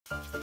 안녕하세요.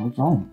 맛있어.